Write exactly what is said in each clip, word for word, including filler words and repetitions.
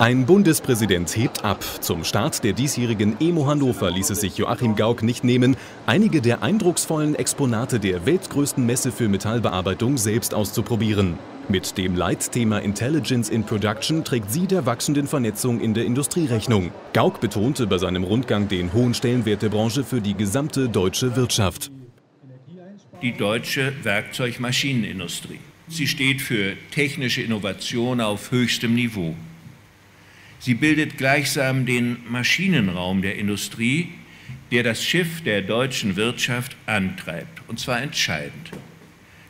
Ein Bundespräsident hebt ab. Zum Start der diesjährigen E M O Hannover ließ es sich Joachim Gauck nicht nehmen, einige der eindrucksvollen Exponate der weltgrößten Messe für Metallbearbeitung selbst auszuprobieren. Mit dem Leitthema Intelligence in Production trägt sie der wachsenden Vernetzung in der Industrie Rechnung. Gauck betonte bei seinem Rundgang den hohen Stellenwert der Branche für die gesamte deutsche Wirtschaft. Die deutsche Werkzeugmaschinenindustrie. Sie steht für technische Innovation auf höchstem Niveau. Sie bildet gleichsam den Maschinenraum der Industrie, der das Schiff der deutschen Wirtschaft antreibt, und zwar entscheidend.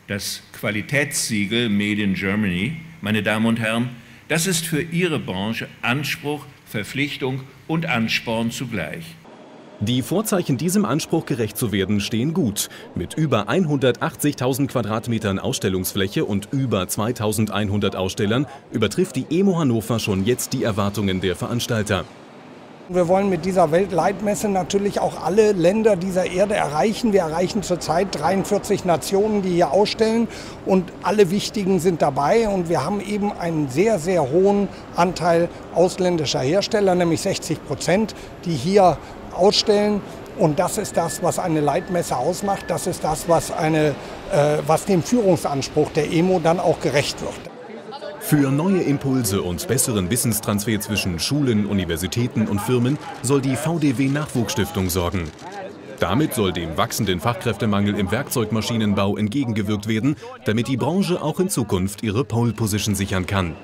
Das Qualitätssiegel Made in Germany, meine Damen und Herren, das ist für Ihre Branche Anspruch, Verpflichtung und Ansporn zugleich. Die Vorzeichen, diesem Anspruch gerecht zu werden, stehen gut. Mit über hundertachtzigtausend Quadratmetern Ausstellungsfläche und über zweitausendeinhundert Ausstellern übertrifft die E M O Hannover schon jetzt die Erwartungen der Veranstalter. Wir wollen mit dieser Weltleitmesse natürlich auch alle Länder dieser Erde erreichen. Wir erreichen zurzeit dreiundvierzig Nationen, die hier ausstellen, und alle wichtigen sind dabei. Und wir haben eben einen sehr, sehr hohen Anteil ausländischer Hersteller, nämlich sechzig Prozent, die hier ausstellen. Und das ist das, was eine Leitmesse ausmacht. Das ist das, was, eine, äh, was dem Führungsanspruch der E M O dann auch gerecht wird. Für neue Impulse und besseren Wissenstransfer zwischen Schulen, Universitäten und Firmen soll die V D W Nachwuchsstiftung sorgen. Damit soll dem wachsenden Fachkräftemangel im Werkzeugmaschinenbau entgegengewirkt werden, damit die Branche auch in Zukunft ihre Pole Position sichern kann.